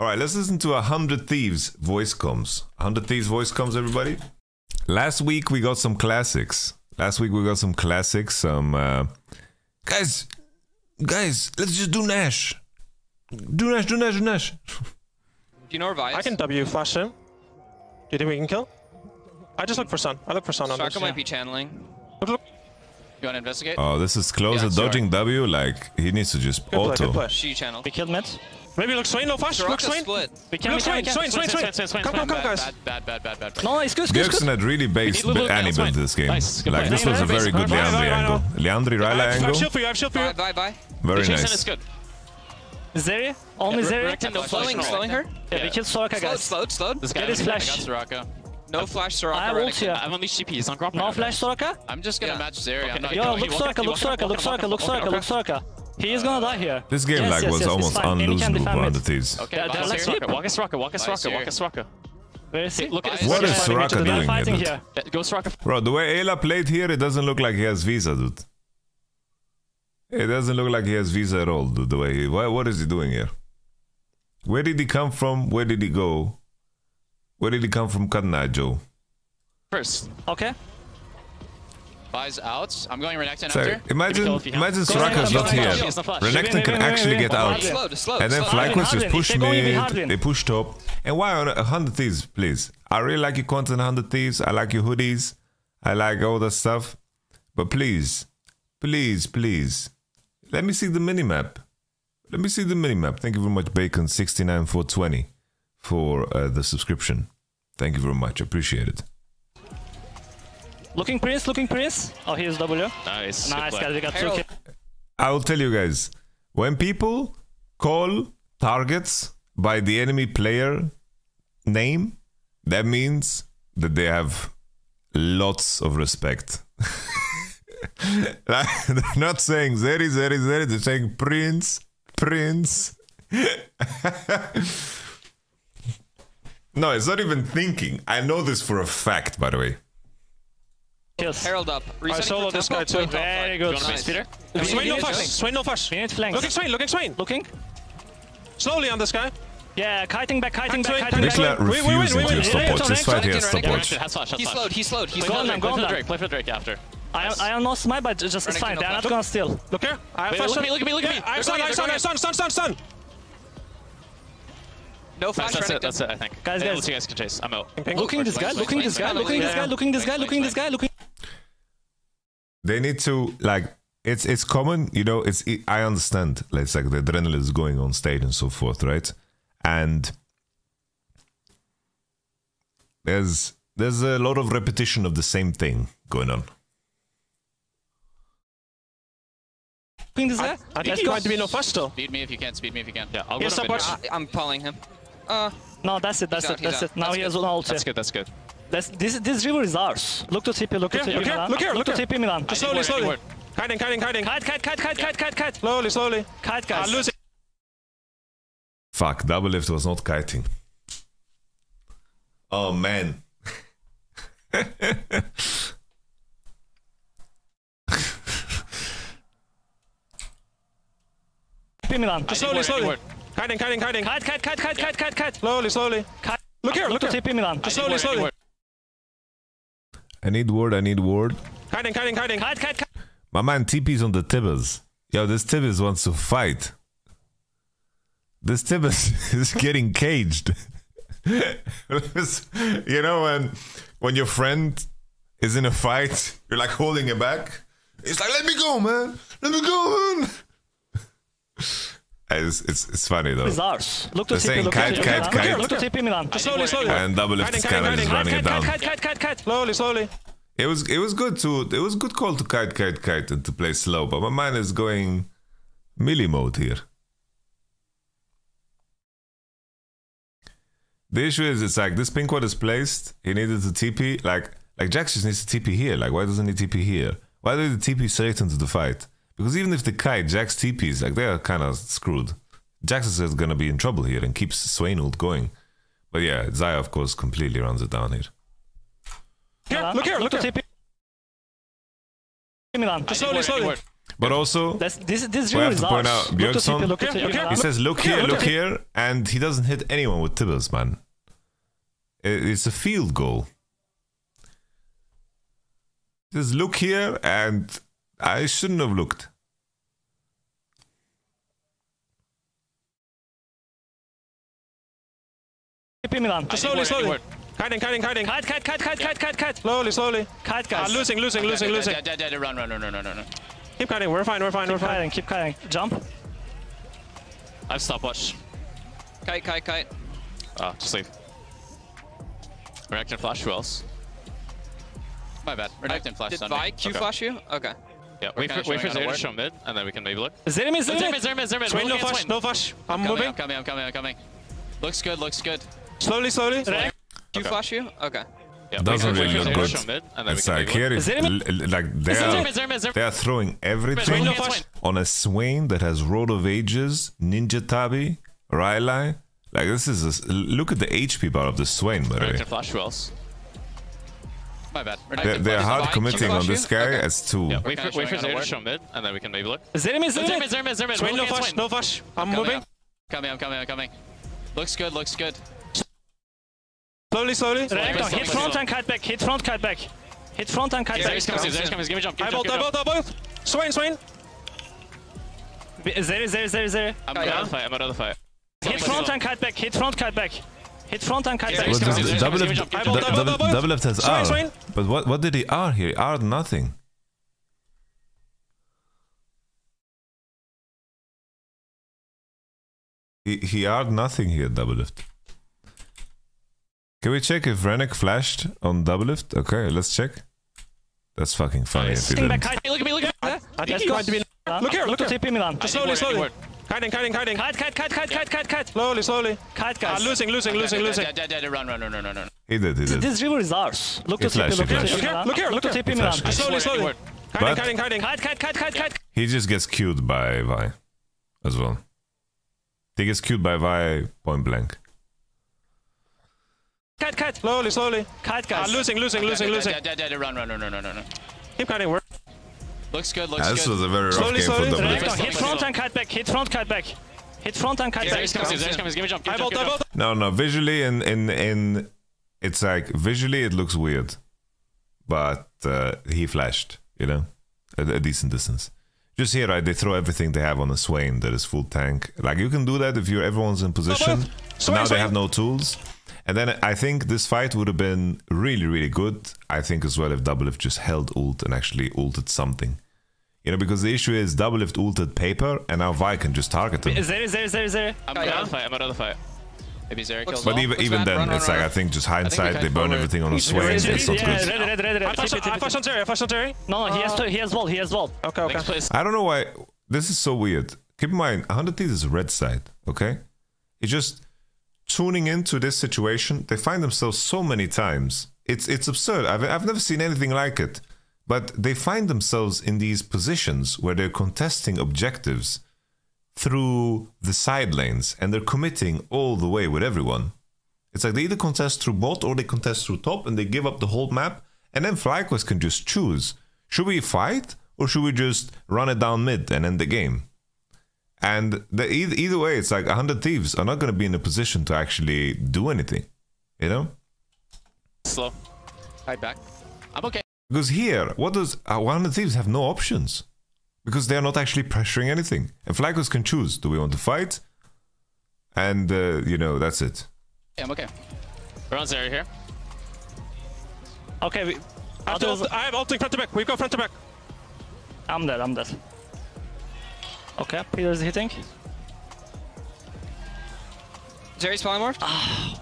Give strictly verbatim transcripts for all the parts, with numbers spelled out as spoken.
Alright, let's listen to a Hundred Thieves voice comms. Hundred Thieves voice comms, everybody. Last week we got some classics. Last week we got some classics, some... Uh... Guys! Guys, let's just do Nash! Do Nash, do Nash, do Nash! Do you know Revive? I can W flash him. Do you think we can kill? I just look for Sun. I look for Sun on this. Sharko might be channeling. Look, look. You want to investigate? Oh, this is close. Yeah, dodging W, like, he needs to just good auto. Play, play. She channeled. We killed mid. Maybe look Swain, no flash, look Swain. Split. We can, look Swain, Swain, Swain, Swain. Come, come, come, guys. Bad, bad, bad, bad, bad. No, it's good, good, good. Bjergsen had really based Anibal this game. Nice. Like, play. This was a very good Leandri angle. Leandri, Ryla angle. I have shield for you, I have shield for you. Bye, bye, bye. Very nice. Is good. Zarya? Only Zarya? Slowing, slowing her? Yeah, we killed Soraka, guys. Slowed, slowed, slowed. Get his flash. No flash Soraka. I have ult here. I'm on these G Ps on Gromp. No flash Soraka? I'm just gonna match Zarya. Yo, look Soraka, look Soraka, look Soraka, look Soraka, look Soraka. He is gonna die here. This game yes, lag yes, was yes, almost unlosable for Hundred Thieves. Okay, yeah, let's rock. Walk us rock. Walk us rock. Walk us rock. Where is he? Look at what is Soraka doing fighting here? Dude. Go Soraka. Bro, the way Ayla played here, it doesn't look like he has Visa, dude. It doesn't look like he has Visa at all, dude. The way he, why, what is he doing here? Where did he come from? Where did he go? Where did he come from? Carnage. First. Okay. Buys out. I'm going Renekton so after. Imagine, imagine Soraka's not here. Renekton can actually get out. And then FlyQuest just push mid, they push top. And why on Hundred Thieves, please? I really like your content, Hundred Thieves. I like your hoodies. I like all that stuff. But please, please, please, let me see the minimap. Let me see the minimap. Thank you very much, Bacon six nine four two zero, for uh, the subscription. Thank you very much. Appreciate it. Looking Prince, looking Prince. Oh, here's W. Nice. Nice, guys. We got two kills. I will tell you guys, when people call targets by the enemy player name, that means that they have lots of respect. Like, they're not saying Zeri, Zeri, Zeri. They're saying Prince, Prince. No, it's not even thinking. I know this for a fact, by the way. Yes. Herald up. I solo this guy too. Very good. Nice. Peter? Swain, no flash. Swain, no flash. We need flanks. Looking Swain, looking Swain. Looking. Slowly on this guy. Yeah, kiting back, kiting back, kiting back. We win, we win. This fight here has stopwatch. He's slowed, he's slowed. He's gone. Play for the Drake, play for the Drake after. I am not my, but just it's fine. They're not gonna steal. Look here. Look at me, look at me, look at me. I have stun, I have stun, I have stun, stun, stun, stun. No flash. That's it, that's it, I think. Guys, guys. You guys can chase. I'm out. Looking this guy, looking this guy, looking this guy, looking this guy, looking this guy, looking. They need to, like, it's it's common, you know, it's it, I understand, like, it's like the adrenaline is going on stage and so forth, right? And there's there's a lot of repetition of the same thing going on. I, I think Let's he go. might be no faster. Speed me if you can, speed me if you can. Yeah, I'll yes, go I, I'm pulling him. Uh, no, that's it, that's it, out, that's it. Now that's he has an ult. That's good, that's good. That's, this this river is ours. Look to T P, look here, to T P Milan. Look here, look, look here. to T P Milan. Just slowly, slowly. Kiting, kiting, kiting. Kite, kite, kite, kite, kite, kite, kite. Slowly, slowly. Kite, guys. I lose it. Fuck, Doublelift was not kiting. Oh, man. T P Milan. Just slowly, slowly. Kiting, kiting, kiting. Kite, kite, kite, kite, kite, kite, kite. Slowly, slowly. Look here, look to T P Milan. Just slowly, slowly. I need ward, I need ward. Kiting, kiting, kiting. Kite, kite, kite. My man T P's on the Tibbers. Yo, this Tibbers wants to fight. This Tibbers is getting caged. You know, when, when your friend is in a fight, you're like holding it back. It's like, let me go, man. Let me go, man. It's, it's, it's funny though. It's ours. Look to T P, look, kite, kite, kite, kite. Look to T P Milan. Just slowly, slowly. And Doublelift is kind of just running it down. Kite, kite, kite, kite. Slowly, slowly. It was it was good to it was good call to kite, kite, kite and to play slow, but my mind is going melee mode here. The issue is it's like this pink ward is placed. He needed to T P. Like like Jax just needs to T P here. Like why doesn't he T P here? Why did he T P straight into the fight? Because even if the kite Jax T Ps, like they are kind of screwed. Jax is gonna be in trouble here and keeps Swain ult going. But yeah, Xayah of course completely runs it down here. Here, look here, look, look to T P Milan. Just slowly, slowly. But also, That's, this, this we have is to point out, Bjergsen, look here, look here, he says, look here, look here, and he doesn't hit anyone with Tibbles, man. It's a field goal. He says, look here, and I shouldn't have looked. Milan. Slowly, slowly. Kiting, kiting, kiting. Kite, kite, kite, kite, kite, kite, kite. Slowly, slowly. Kite, guys. Losing, losing, losing, losing. Run, run, run, run, run, run. Keep kiting, we're fine, we're fine, we're fine. Keep kiting, jump. I've stopwatch. Kite, kite, kite. Ah, just leave. React and flash, who else? My bad. React and flash. Did Vi Q flash you? Okay. Yeah, wait for Zermid to show mid, and then we can maybe look. Zermid, Zermid, Zermid, Zermid. No flash, no flash. I'm moving. I'm coming, I'm coming, I'm coming. Looks good, looks good. Slowly, slowly. slowly. Q okay. flash you? Okay. Yeah, doesn't really look good. Mid, and then it's like here, it's like they are, they are throwing everything no on a Swain that has Road of Ages, Ninja Tabi, Rylai. Like this is a, look at the H P bar of the Swain, by the way. Flash who else? My bad. They're, they're hard I committing on this guy okay. as two. Yeah, wait for Zermid to show mid, and then we can maybe look. Zermid, Zermid, Zermid, Zermid. Swain, no flash, no flash. I'm moving. Coming, I'm coming, I'm coming. Looks good, looks good. Slowly, slowly. slowly. Hit slowly, front slowly. and kite back. Hit front, kite back. Hit front and kite yeah, back. Coming, Zer's coming. Give me jump. I bolt, I bolt, I bolt. Swain, Swain. Zer, Zer, Zer, Zer. I'm out of the fight. I'm out of the fight. Hit front and kite back. Hit front, kite back. Hit front and kite back. Doublelift has R. But what what did he R here? He R'd nothing. He he R'd nothing here, Doublelift. Can we check if Rennek flashed on Doublelift? Okay, let's check. That's fucking funny. If you didn't. Hey, look at me, look at me. I, I let's go. Be... Look here, look here. Milan. Just slowly, slowly. Kiting, kiting, kiting. Kite, kite, kite, kite, kite, kite, kite. Slowly, slowly. Kite, guys. Ah, losing, losing, losing, losing. Run, run, run, run, run. He did, he did. This river is ours. Look to T P, look here, look here, look to T P Milan. Just slowly, slowly. Kiting, kiting, kiting. Kite, kite, kite, kite, kite. He just gets queued by Vi as well. He gets queued by Vi point blank. Kite, kite. Slowly, slowly. Kite, guys. Ah, losing, losing, losing, losing. Run, run, run, run, run, run. Keep kiting, work. Looks good, looks good. This was a very rough game for Doublelift. Hit front and kite back, hit front, kite back. Hit front and kite back. Give me jump, give me jump. No, no, visually in, in, in... It's like, visually it looks weird. But uh, he flashed, you know? At a decent distance. Just here, right, they throw everything they have on a Swain that is full tank. Like, you can do that if you're everyone's in position. Now they have no tools. And then I think this fight would have been really, really good, I think as well, if Doublelift just held ult and actually ulted something. You know, because the issue is Doublelift ulted paper, and now Vi can just target him. Is there, is there, is there, is there? I'm out of the fight, I'm out of the fight. Maybe Zeri kills. But even, even then, run, it's run, like, run. I think just hindsight, think they burn forward. everything on a Swain, it's not good. Yeah, red, red, red, red. I flash on Zeri, I flash on Zeri. No, no, he has to, he has wall, he has wall. Okay, okay. I don't know why, this is so weird. Keep in mind, Hundred Thieves is red side, okay? It just... Tuning into this situation, they find themselves so many times. It's it's absurd. I've, I've never seen anything like it. But they find themselves in these positions where they're contesting objectives through the side lanes, and they're committing all the way with everyone. It's like they either contest through bot or they contest through top, and they give up the whole map, and then FlyQuest can just choose. Should we fight or should we just run it down mid and end the game? And the, either, either way, it's like Hundred Thieves are not going to be in a position to actually do anything, you know? Slow. Right back. I'm okay. Because here, what does uh, Hundred Thieves have no options? Because they are not actually pressuring anything. And FlyQuest can choose. Do we want to fight? And, uh, you know, that's it. Yeah, I'm okay. We're on Zeri here. Okay, we... I have ulting front to back. We've got front to back. I'm dead, I'm dead. Okay, Peter's hitting. Jerry's polymorphed. Oh.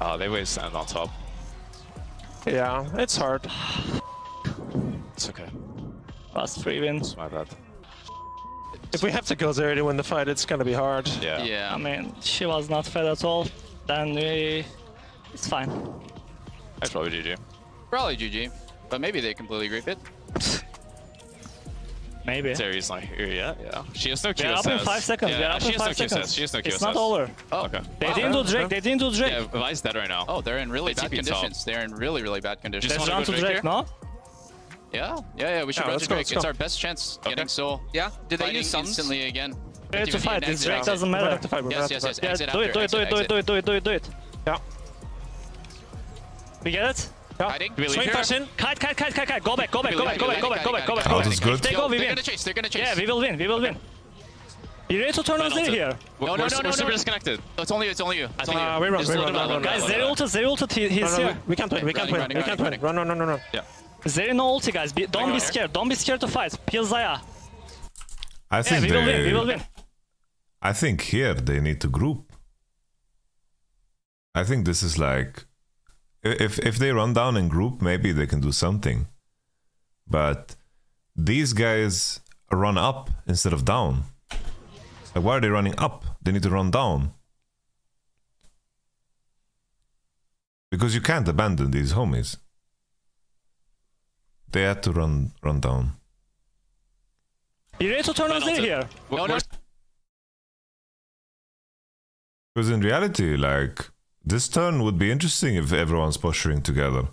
oh, they waste sand on top. Yeah, it's hard. It's okay. Last three wins. My bad. If we have to go there to win the fight, it's gonna be hard. Yeah. Yeah. I mean, she was not fed at all. Then we... It's fine. That's probably G G. Probably G G. But maybe they completely grief it. Maybe. Zeri's not here yet. Yeah. She has no Q S S. They're up in five seconds. Yeah, they're up in five seconds. She has no Q S S. It's not over. Oh, okay. They didn't do Drake. They didn't do Drake. Yeah, Vi's dead right now. Oh, they're in really bad conditions. They're in really, really bad conditions. Just run to Drake, no? Yeah, yeah, yeah. We should yeah, run to Drake. Go, it's go. Our best chance okay. getting soul. Yeah. Did they use summons? Instantly again. Yeah, it's a fight. It doesn't matter. Yes, yes, yes. Exit after. Do it, do it, do it, do it, do it, do it, do it. Yeah. We get it. Yeah. Hiding. Swing first in. Kite, kite, kite, kite, kite. Go back, go back, go back, go back, go back, go back, go back, go back. Good. They go. We win. They're gonna chase. They're gonna chase. Yeah, we will win. We will win. You ready to turn us in here? No, no, no, we're super disconnected. It's only you. It's only you. It's only you. We run. We run. Guys, they ulted. They ulted. He's here. We can't win. We can't win. We can't win. Run, run, run, run, run. Yeah. There is no ulti, guys. Be, don't be scared. Don't be scared to fight. Peel Zaya. I think yeah, we they, will win. We will win. I think here they need to group. I think this is like, if if they run down and group, maybe they can do something. But these guys run up instead of down. Like, why are they running up? They need to run down. Because you can't abandon these homies. They had to run run down. You need to turn us in here. Because in reality, like, this turn would be interesting if everyone's posturing together.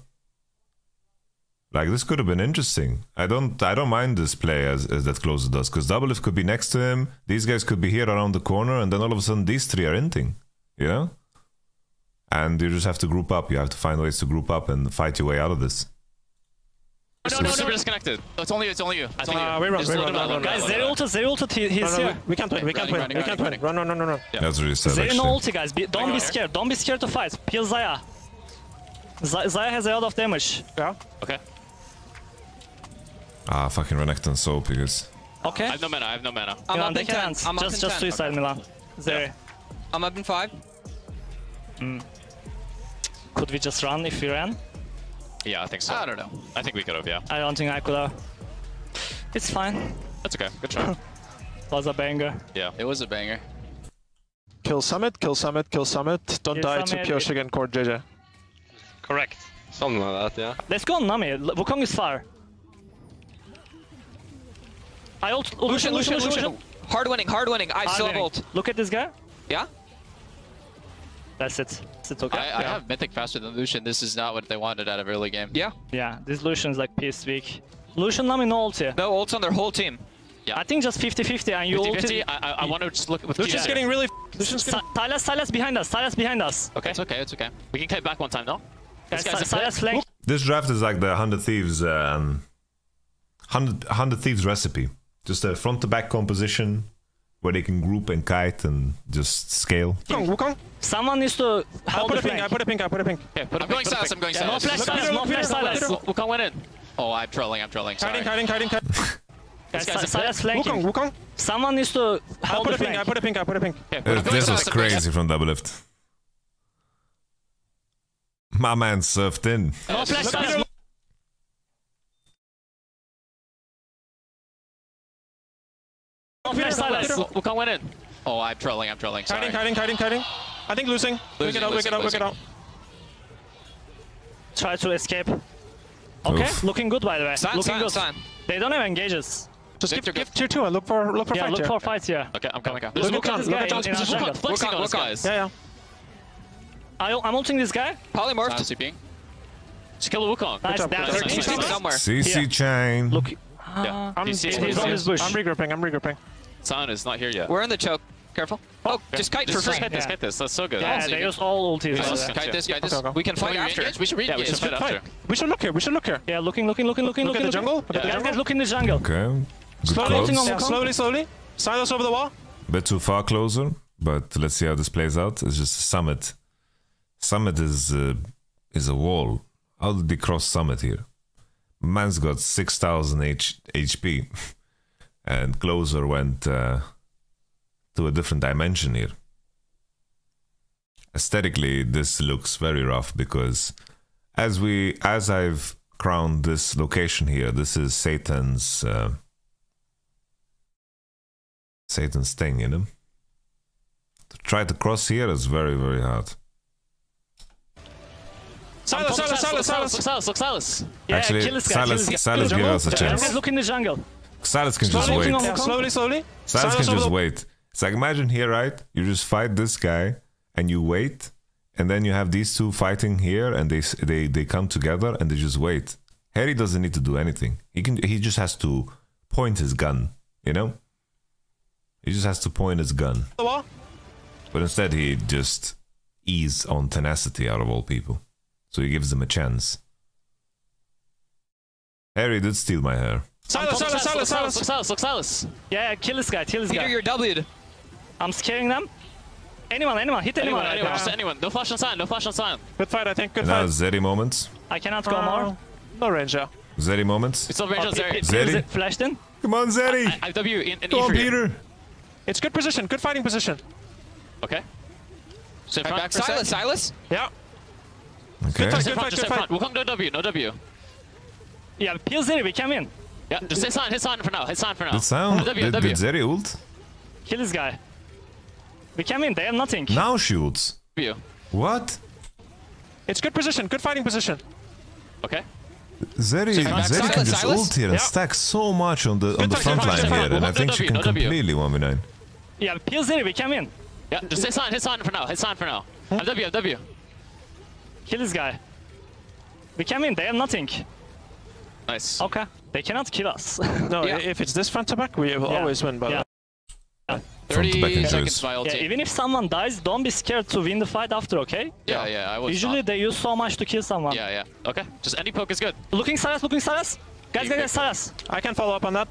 Like, this could have been interesting. I don't I don't mind this play as, as that close it does, because Doublelift could be next to him, these guys could be here around the corner, and then all of a sudden these three are inting, you know? And you just have to group up, you have to find ways to group up and fight your way out of this. No, no, no, super disconnected. It's only you, it's only you. It's only you. We run, we run. Guys, they ulted, they ulted, he's here. We can't win, we can't win, we can't win. Run, run, run, run, run. That's really sad, actually. They no ulti, guys. Don't be scared, don't be scared to fight. Peel Zaya. Zaya has a lot of damage. Yeah. Okay. Ah, fucking Renekton and soap, because... Okay. I have no mana, I have no mana. I'm up in ten. Just suicide, Milan. There. I'm up in five. Could we just run if we ran? Yeah, I think so. I don't know. I think we could have, yeah. I don't think I could have. It's fine. That's okay. Good try. Was a banger. Yeah, it was a banger. Kill Summit, kill Summit, kill Summit. Don't kill die Summit. To Pioshig and Core J J. Correct. Something like that, yeah. Let's go on Nami. Wukong is far. I ult. Lucian, Lucian, Lucian. Hard winning, hard winning. I still have ult. Look at this guy. Yeah? That's it. That's it, okay. I, yeah. I have Mythic faster than Lucian. This is not what they wanted out of early game. Yeah. Yeah, this Lucian's like piss weak. Lucian, Nami, no ulti. No ults on their whole team. Yeah. I think just fifty fifty and you ulti. I, I, I want to just look with Lucian's getting really... Lucian's getting... Silas, Silas behind us. Silas behind us. Okay, it's okay, it's okay. We can cut back one time, no? This, guys, Silas flank. This draft is like the Hundred Thieves... Um, Hundred, Hundred Thieves recipe. Just a front-to-back composition. Where they can group and kite and just scale. Wukong, someone needs to help. I put a pink, I put a pink, I put a pink. Yeah, put I'm, a pink, going put silence, a pink. I'm going yeah, silence, I'm going silence. No flash silence, no flash silence. Wukong went in. Oh, I'm trolling, I'm trolling, sorry. Hiding, hiding, hiding, hiding. Silas flanking. Wukong, Wukong. Someone needs to help. I put a pink, I put a pink, I put a pink. Yeah, put uh, this was crazy from Doublelift. My man surfed in. No flash silence. We can't win it. Oh, I'm trolling, I'm trolling, sorry. Kiting, kiting, kiting, kiting. I think losing. Losing, losing, losing. Look it out, look it out, look it out. Try to escape. Okay, oof. Looking good, by the way. Sign, looking sign, good. Sign. They don't have engages. Just give, give tier two and look for, look for yeah, fight. Yeah, look for fights, yeah. Okay, I'm coming out. Look, look, look, look at John. Look at flexing on us, guys. Yeah, yeah. I, I'm ulting this guy. Polymorph. CPing. Just kill Wukong. Nice, C C chain. Look. Yeah. I'm regrouping, I'm regrouping. Sound is not here yet. We're in the choke. Careful. Oh, okay. Just kite just for free. Just kite this, yeah. Kite this. That's so good. Yeah, yeah they good. Use all ultis. Yeah, yeah. Kite this, kite this. Okay, okay. We can fight after. Engage? We should read yeah, we should fight after. We should look here, we should look here. Yeah, looking, looking, looking, looking, looking. Look at the jungle. Look yeah. at the jungle. Guys, look in the jungle. Okay. Slowly, yeah, slowly, slowly. Silas over the wall. A bit too far closer, but let's see how this plays out. It's just a summit. Summit is, uh, is a wall. How did they cross Summit here? Man's got six thousand H P. And Closer went uh, to a different dimension here. Aesthetically, this looks very rough because, as we, as I've crowned this location here, this is Satan's, uh, Satan's thing, you know. To try to cross here is very, very hard. Silas, Silas, Silas, Silas, look Silas, look Silas. Yeah, actually, kill this guy, Silas, kill this guy. Silas gave us a chance. Look in the jungle. Silas can slowly, just wait. Yeah, slowly, slowly. Silas, Silas can just wait. It's like, imagine here, right? You just fight this guy, and you wait, and then you have these two fighting here, and they they, they come together, and they just wait. Harry doesn't need to do anything. He can. He just has to point his gun, you know? He just has to point his gun. But instead he just ease on tenacity out of all people. So he gives them a chance. Harry did steal my hair. Silas, Silas, Silas, Silas, Silas, Silas, Silas. Yeah, kill this guy, kill this Peter, guy. You're W'd. I'm scaring them. Anyone, anyone, hit anyone. Anyone, anyone, yeah. Just anyone. No flash on sign, no flash on sign. Good fight, I think, good and fight. Now Zeri moments. I cannot go uh, more. No ranger. Zeri moments. It's not ranger, oh, Zeri. Zeri. Flashed in. Come on, Zeri. I, I, I W in, in Go E three. On, Peter. It's good position, good fighting position. Okay. So in front, Silas, Silas. Yeah. Okay. Good fight, good fight, good fight. We'll come to W, no W. Yeah, peel Zeri, we come in. Yeah, just hit sign, hit sign for now, hit sign for now. Did sound? W, did, w. Did Zeri ult? Kill this guy. We come in, they have nothing. Now she ults. W. What? It's good position, good fighting position. Okay. Zeri, so Zeri Silas, can just Silas? Ult here and yeah. Stack so much on the, on the front line here, we'll and I think w, she can no completely one v nine. Yeah, peel Zeri, we come in. Yeah, just hit sign, hit sign for now, hit sign for now. Huh? I'm W, I'm W. Kill this guy. We come in, they have nothing. Nice. Okay. They cannot kill us. No, yeah. If it's this front to back, we yeah. always win, by yeah. yeah. thirty seconds by ulti. Yeah, even if someone dies, don't be scared to win the fight after, okay? Yeah, yeah, yeah I was Usually not. They use so much to kill someone. Yeah, yeah. Okay, just any poke is good. Looking Saras, looking Saras. Guys, guys, guys, Saras. I can follow up on that.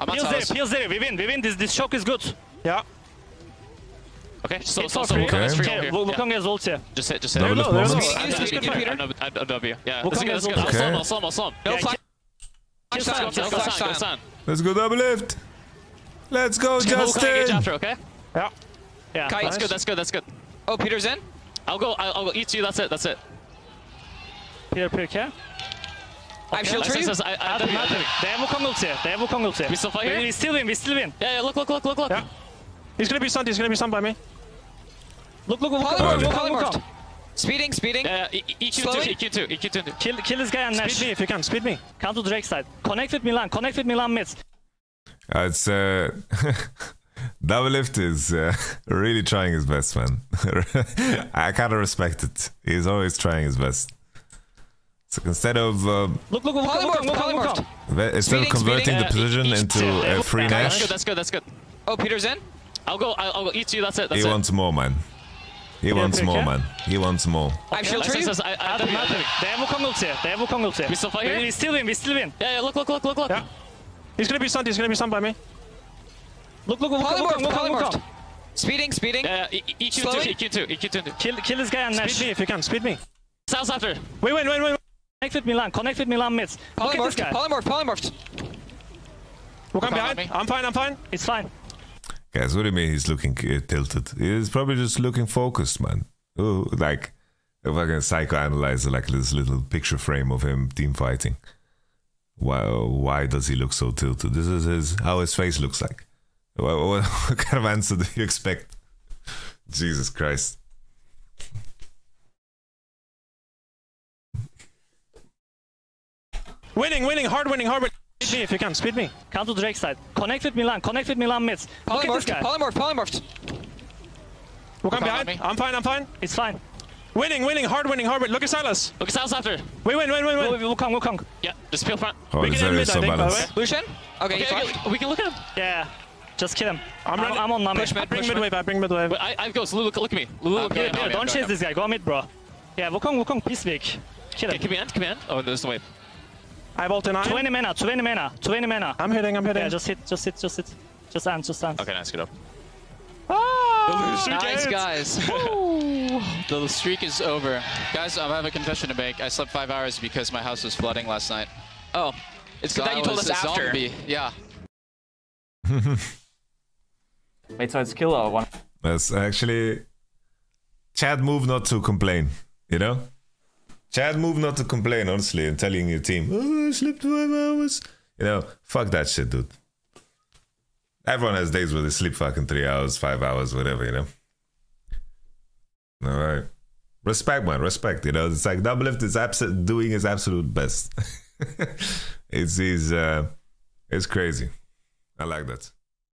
I'm on Saras. Peel Zeri, we win, we win. This, this shock is good. Yeah. Okay, so Wukong has free here. Wukong has ult here. Just hit, just hit. No, no, no. I'm W. Yeah, that's good, that's good. I'll slam, I'll slam, I'll slam. Let's go, Let's go, Doublelift. Let's go, Justin. After, okay? Yeah. Yeah. Nice. That's good. That's good. That's good. Oh, Peter's in. I'll go. I'll, I'll go. Eat you. That's it. That's it. Peter, Peter, care. Okay. I'm shield for you. I, I, I, they have Wukong ult here. They have Wukong ult here. We still fight here. We still win. We still win. Yeah. yeah look. Look. Look. Look. Look. Yeah. He's gonna be stunned. He's gonna be stunned by me. Look. Look. Polymorph. Polymorph. Speeding, speeding. Uh, E Q two, E Q two, E Q two. Kill, kill this guy and Nash. Speed me if you can, speed me. Come to Drake's side. Connect with Milan, connect with Milan mid. Uh, it's, uh... Doublelift is uh, really trying his best, man. I kinda respect it. He's always trying his best. So instead of... Uh, look, look, look, look, look, look. Instead of converting the position into a free Nash... That's good, that's good, that's good. Oh, Peter's in? I'll go, I'll, I'll go eat you, that's it, that's it. He wants more, man. He wants more, man. He wants more. I'm shield for you. They have Wukong ult here. They have Wukong ult here. We still fight here? We still win. We still win. Yeah, yeah, look, look, look, look, look. Yeah. He's gonna be stunned. He's gonna be stunned by me. Look, look, look, look, look, look. Speeding, speeding. Yeah, E Q two, E Q two, E Q two. Kill, kill this guy and Nash. Speed me if you can. Speed me. South after. Wait, wait, wait, wait. Connect with Milan. Connect with Milan mids. Polymorphed, polymorphed, polymorphed. Wukong behind. I'm fine. I'm fine. It's fine. Guys, what do you mean he's looking uh, tilted? He's probably just looking focused, man. Ooh, like, if I can psychoanalyze like this little picture frame of him team fighting. Why, why does he look so tilted? This is his, how his face looks like. What, what, what kind of answer do you expect? Jesus Christ. Winning, winning, hard winning, hard winning. Speed me if you can, speed me. Come to Drake's side. Connect with Milan, connect with Milan mids. Look at this guy. Polymorphed, polymorphed. We'll come behind. I'm fine, I'm fine. It's fine. Winning, winning, hard winning, hard winning. Look at Silas. Look at Silas after. We win, win, win, win. We'll come, we'll come. Yeah, just peel front. Oh, we can end mid, I think, by the way. Lucian? Okay, we can look at him. Yeah, just kill him. I'm running. I'm on Nami. I bring mid wave, I bring mid wave. I go, so look at me. Don't chase this guy, go mid, bro. Yeah, Wukong, Wukong, peace weak. Kill him. Come in, come in. Oh, there's no wave. I vault in iron. twenty mana, twenty mana, twenty mana. I'm hitting, I'm hitting. Yeah, just hit, just hit, just hit. Just end, just end. Okay, nice, good up. Ah, nice, guys. The streak is over. Guys, I have a confession to make. I slept five hours because my house was flooding last night. Oh, it's so good that you told us after. Zombie. Yeah. Wait, so it's killer or one? That's actually... Chad, move not to complain, you know? Chad, move not to complain, honestly, and telling your team, oh, I slept five hours. You know, fuck that shit, dude. Everyone has days where they sleep fucking three hours, five hours, whatever, you know? All right. Respect, man, respect, you know? It's like Doublelift is doing his absolute best. it's, it's, uh, it's crazy. I like that.